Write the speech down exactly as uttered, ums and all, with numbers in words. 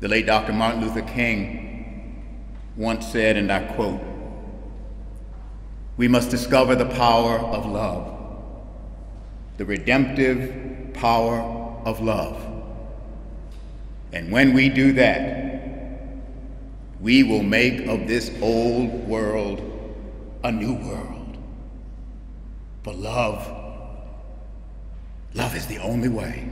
The late Doctor Martin Luther King once said, and I quote, "We must discover the power of love, the redemptive power of love. And when we do that, we will make of this old world a new world. But love, love is the only way."